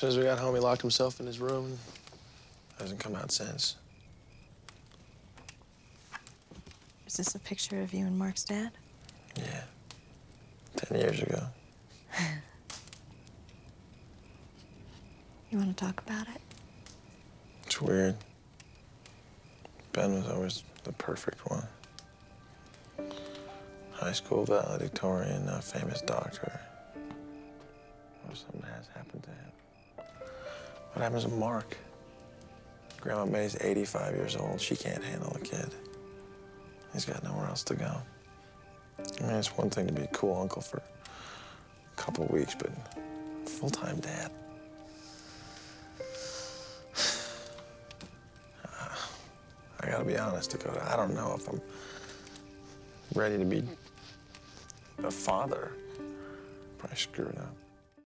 As soon as we got home, he locked himself in his room. Hasn't come out since. Is this a picture of you and Mark's dad? Yeah. 10 years ago. You want to talk about it? It's weird. Ben was always the perfect one. High school valedictorian, a famous doctor. What if something has happened to him? What happens to Mark? Grandma May's 85 years old. She can't handle a kid. He's got nowhere else to go. I mean, it's one thing to be a cool uncle for a couple weeks, but full-time dad. I gotta be honest, Dakota, I don't know if I'm ready to be a father. Probably screwed up.